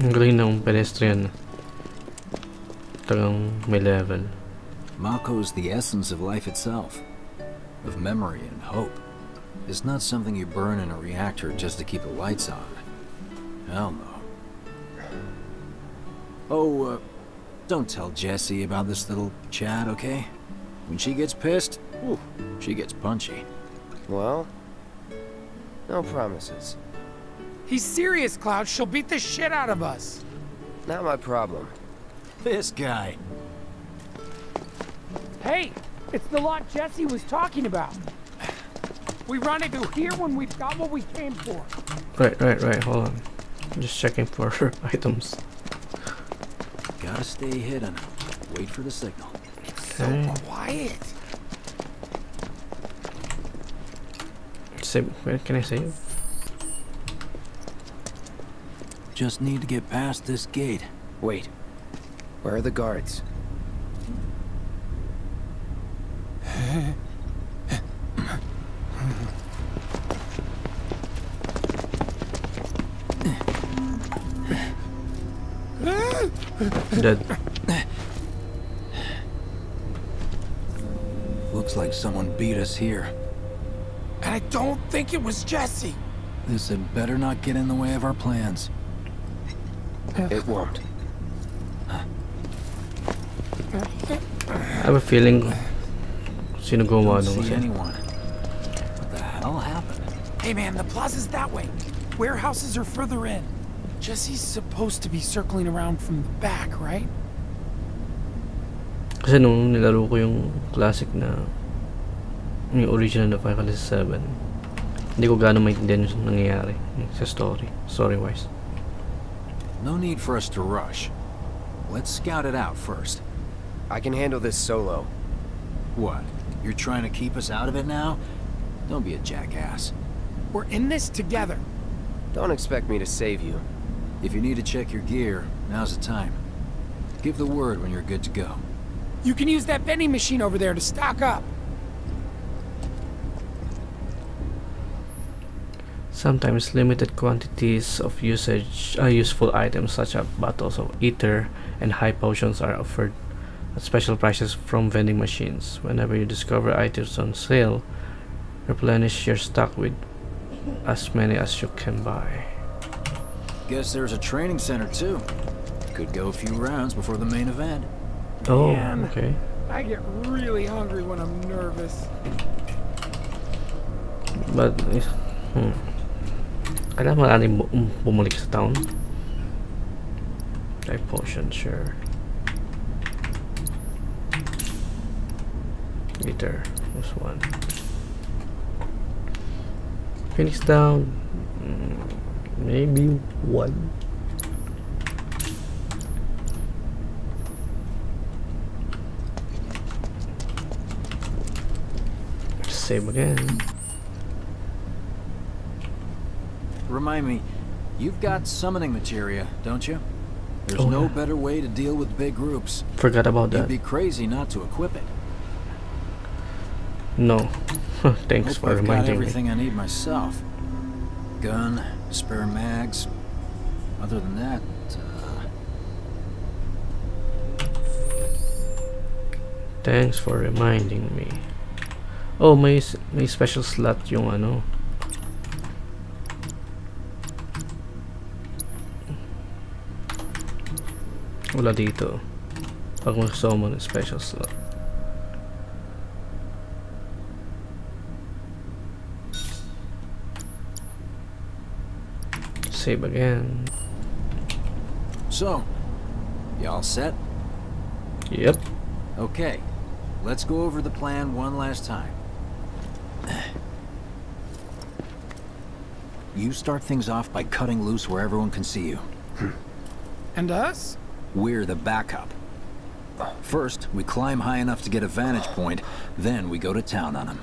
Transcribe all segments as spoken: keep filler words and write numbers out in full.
Green ng pedestrian. Talagang may level. Mako is the essence of life itself, of memory and hope. It's not something you burn in a reactor just to keep the lights on. Hell no. Oh, uh, don't tell Jessie about this little chat, okay? When she gets pissed, ooh, she gets punchy. Well, no promises. He's serious, Cloud. She'll beat the shit out of us. Not my problem. This guy. Hey, it's the lot Jessie was talking about. We run into here when we've got what we came for. Right, right, right. Hold on. I'm just checking for items. Gotta stay hidden. Wait for the signal. It's so quiet. Save. Where can I save? Just need to get past this gate. Wait. Where are the guards? Dead. Looks like someone beat us here. And I don't think it was Jessie. This had better not get in the way of our plans. It won't. I have a feeling she's gonna see anyone. What the hell happened? Hey man, the plaza's that way. Warehouses are further in. Jessie's supposed to be circling around from the back, right? Kasi nung nilaro ko yung classic na yung original na Final Fantasy seven, hindi ko gaano maintindihan yung nangyayari sa story, story-wise. No need for us to rush. Let's scout it out first. I can handle this solo. What? You're trying to keep us out of it now? Don't be a jackass. We're in this together. Don't expect me to save you. If you need to check your gear, now's the time. Give the word when you're good to go. You can use that vending machine over there to stock up. Sometimes limited quantities of usage are useful items such as bottles of ether and high potions are offered at special prices from vending machines. Whenever you discover items on sale, replenish your stock with as many as you can buy. Guess there's a training center too. Could go a few rounds before the main event. Oh, damn. Okay. I get really hungry when I'm nervous. But, hmm. Kailangan maraming bumalik sa town. Like potion, sure. Meter, was one. Phoenix down. Maybe one. Save again. Remind me, you've got summoning materia, don't you? There's oh, no yeah. better way to deal with big groups. Forgot about that. You'd be crazy not to equip it. No. Thanks for reminding me. I've got everything I need myself. Gun, spare mags. Other than that, uh... thanks for reminding me. Oh, may may special slot yung ano. Wala dito. Pag mag-summon special slot. Save again. So, y'all set? Yep. Okay, let's go over the plan one last time. You start things off by cutting loose where everyone can see you. And us? We're the backup. First, we climb high enough to get a vantage point, then we go to town on them.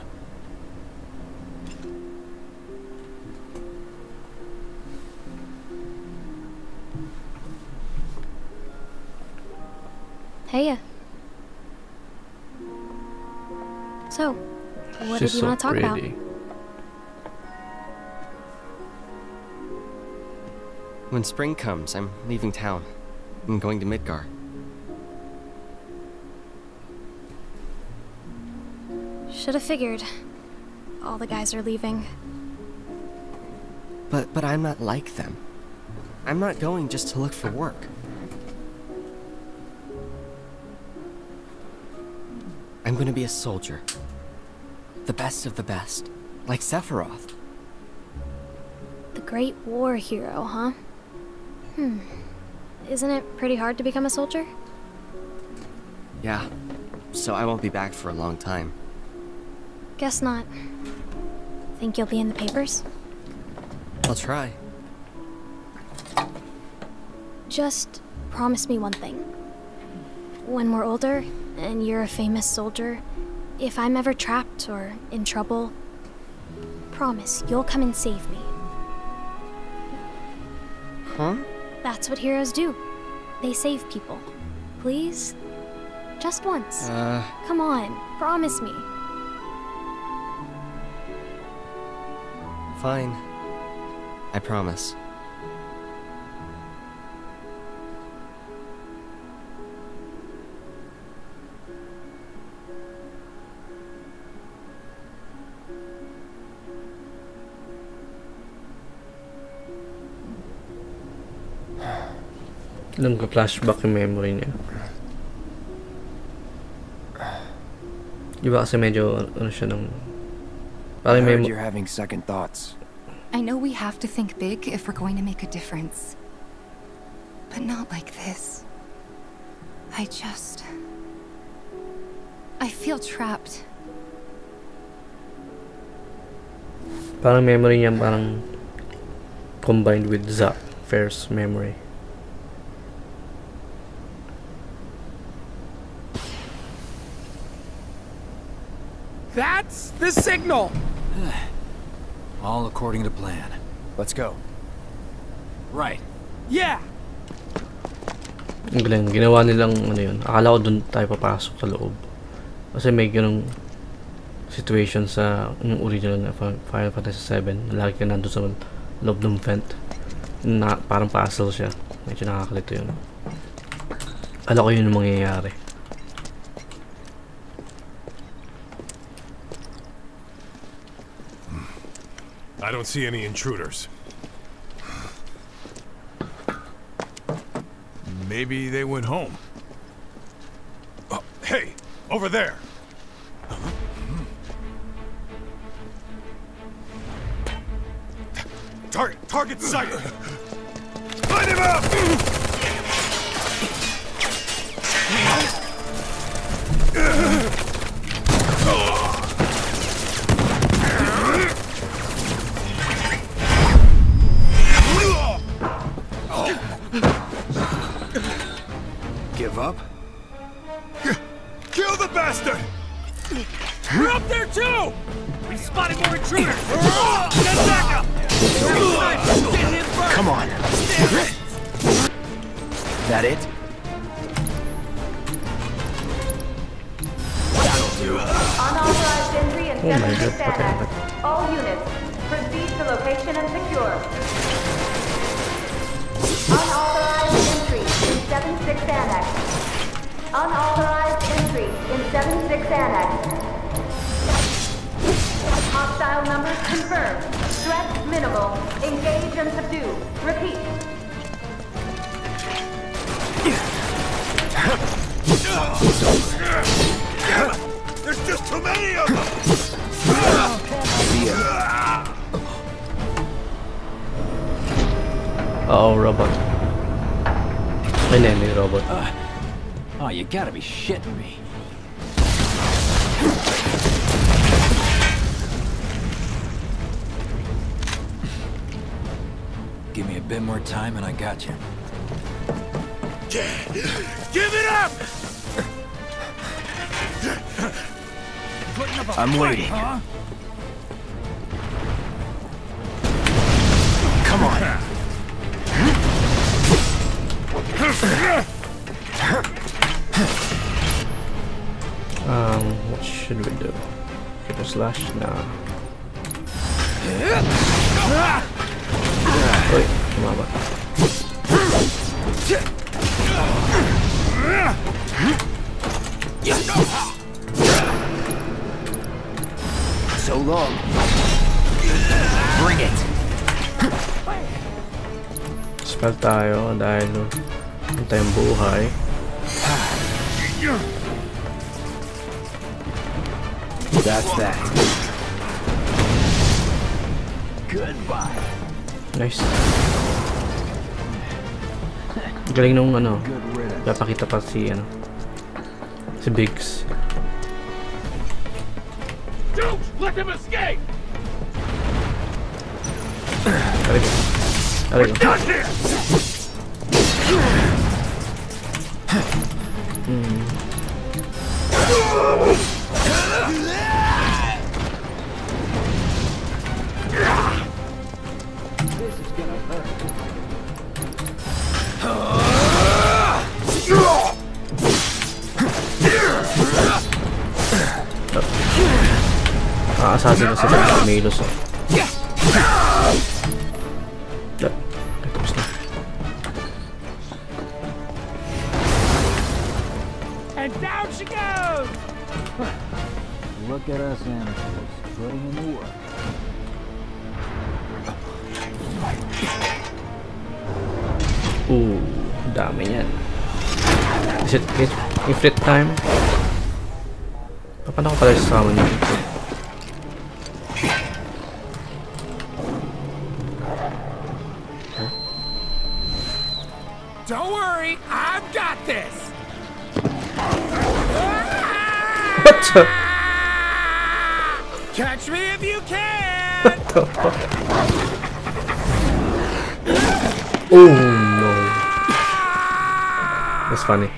Heya. So, what did you want to talk about? When spring comes, I'm leaving town. I'm going to Midgar. Should have figured. All the guys are leaving. But but I'm not like them. I'm not going just to look for work. I'm gonna be a soldier. The best of the best. Like Sephiroth. The great war hero, huh? Hmm. Isn't it pretty hard to become a soldier? Yeah. So I won't be back for a long time. Guess not. Think you'll be in the papers? I'll try. Just promise me one thing. When we're older, and you're a famous soldier, if I'm ever trapped or in trouble, promise you'll come and save me. Huh? That's what heroes do. They save people. Please? Just once. Uh... Come on, promise me. Fine. I promise. Alam ko flashback yung memory niya. Diba kasi medyo ano siya nung I heard you're having second thoughts. I know we have to think big if we're going to make a difference. But not like this. I just... I feel trapped. Parang memory niya parang combined with Zaphyr's memory. That's the signal! All according to plan. Let's go. Right. Yeah! Galing, ginawa nilang ano yun. Akala ko dun tayo papasok sa loob. Kasi may ganung situation sa yung original na Final Fantasy seven. Lagi ka nandun sa loob ng vent. Na, parang puzzle siya. Medyo nakakalito yun. Akala ko yun yung mangyayari. I don't see any intruders. Maybe they went home. Oh, hey, over there. Huh? Tar target sighted. Light him up. Oh. Up. Kill the bastard! We're up there too! We spotted more intruders! Get back up! Get him first! Come on! That it? That'll do. Unauthorized entry and oh standard. All units, proceed to location and secure. Unauthorized entry in seven six annex. Unauthorized entry in seven six Annex. Hostile numbers confirmed. Threat minimal. Engage and subdue. Repeat. There's just too many of them! Oh, robot. An enemy robot. Uh. Oh, you gotta be shitting me. Give me a bit more time and I got you. Give it up! up I'm fight, waiting. Huh? Come on. Um, what should we do? Get a slash now. Wait, come on, So long. Bring it. Spell tayo dahil ang tayong buhay. That's that. Goodbye. Nice. Galing nung ano. Napakita pa si ano. Si Biggs. Don't let him escape. There we go. Ah, assassin na sila ng Milos. Tapos na. And down she goes! Look at us animals, putting in the work. Ooh, dami yan. Is it ifrit time? Paano ko pala sasama niya? Don't worry, I've got this. What the? Catch me if you can. What the fuck? Oh no! That's funny.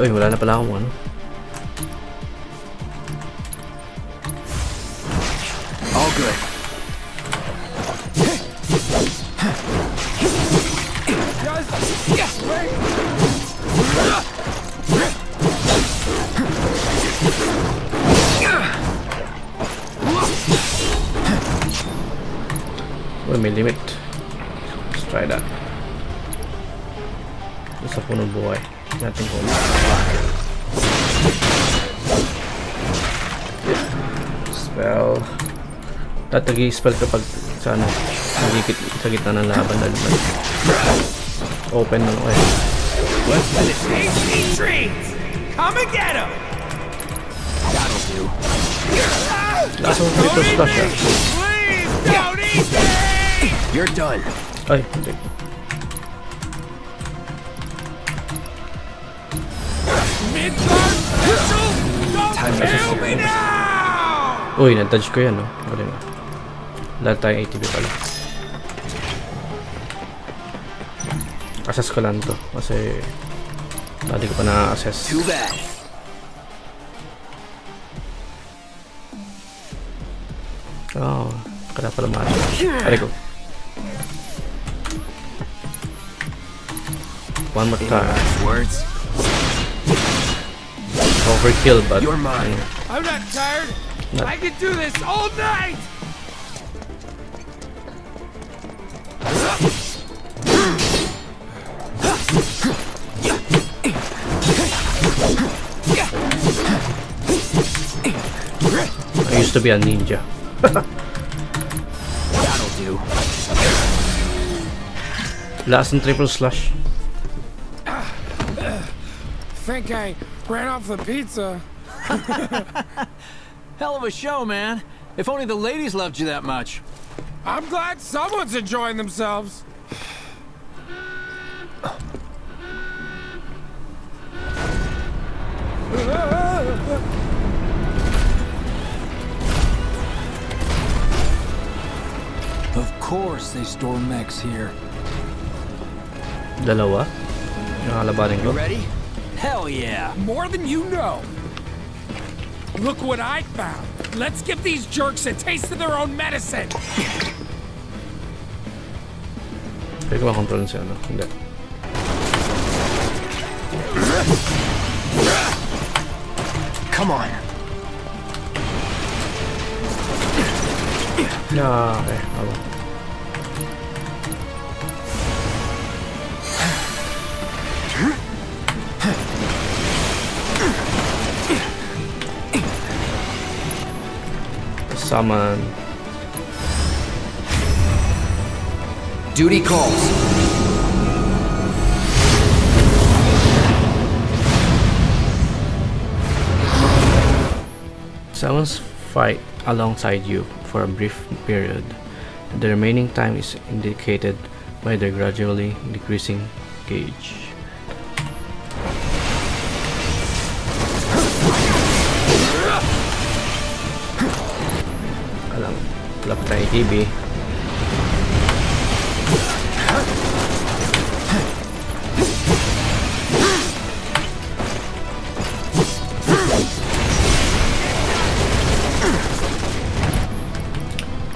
Uy, wala na pala akong ano. All good. Uy, may limit. Let's try that. Isa po ng buhay. Natin ko na. Spell. Tatagi-spell kapag sana nagigit sa gitna ng laban. Open ng oil. Let's let it take these trees. Come and get them. That'll do. That's all for the stuff. Please don't eat me. You're done. Ay, hindi. Midgar special! Don't kill me now! Uy, na-touch ko yan, no? Wala na. Lahat tayong A T B pala. Assess ko lang to, kasi dati ko pa na-assess. Too bad! Oh, kaya pala maano. Ari ko. One more time. Words? Overkill, but you're mine. I'm not tired. Not. I can do this all night. I used to be a ninja. That'll do. Last and triple slash. Think I ran off the pizza. Hell of a show, man. If only the ladies loved you that much. I'm glad someone's enjoying themselves. Of course they store mechs here. Dalawa. You ready? Hell yeah! More than you know! Look what I found! Let's give these jerks a taste of their own medicine! Pwede ko makontrolin siya, no? Hindi. Come on! No, okay. Aba. summon. Duty calls. Summons fight alongside you for a brief period. The remaining time is indicated by the gradually decreasing gauge. Wala pa tayo T V.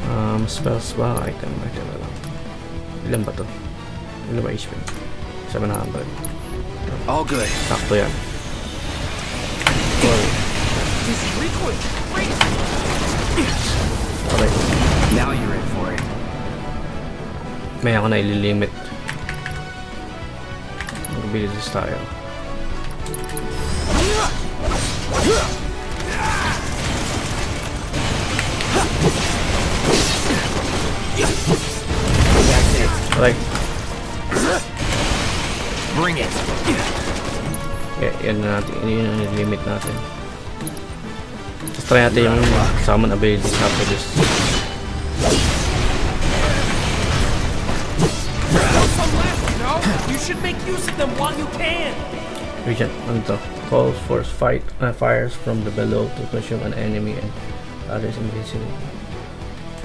Um, spells ba? Item, item lang. Ilan ba to? Ilan ba H P? Seven hundred. All good. Sakto yan. Okay. Now you're in for it. May ako na ililimit. Magbilis tayo. Okay. Bring it. Yeah, yan na natin. Yan ang ililimit natin. Let's try natin yung summon abilities after this. You should make use of them while you can. Regent, unto calls for fight uh, fires from the below to consume an enemy and others invincible.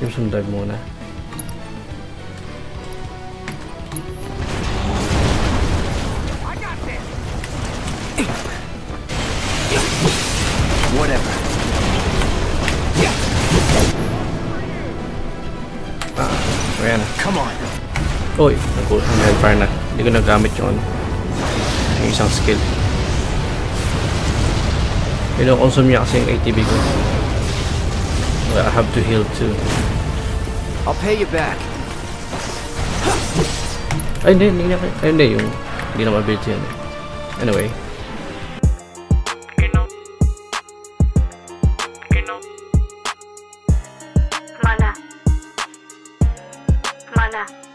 Crimson dive muna. I got this. Whatever. Ah, uh, Rihanna. Come on. Oy, naku, nag-fire na. Hindi ko nagamit yung ano, yung isang skill. Ino-consume niya kasi yung A T B ko. Well, I have to heal too. I'll pay you back. Ay, hindi, hindi na kayo. Ay, hindi, yung hindi na mability yan. Anyway. Mana. Mana.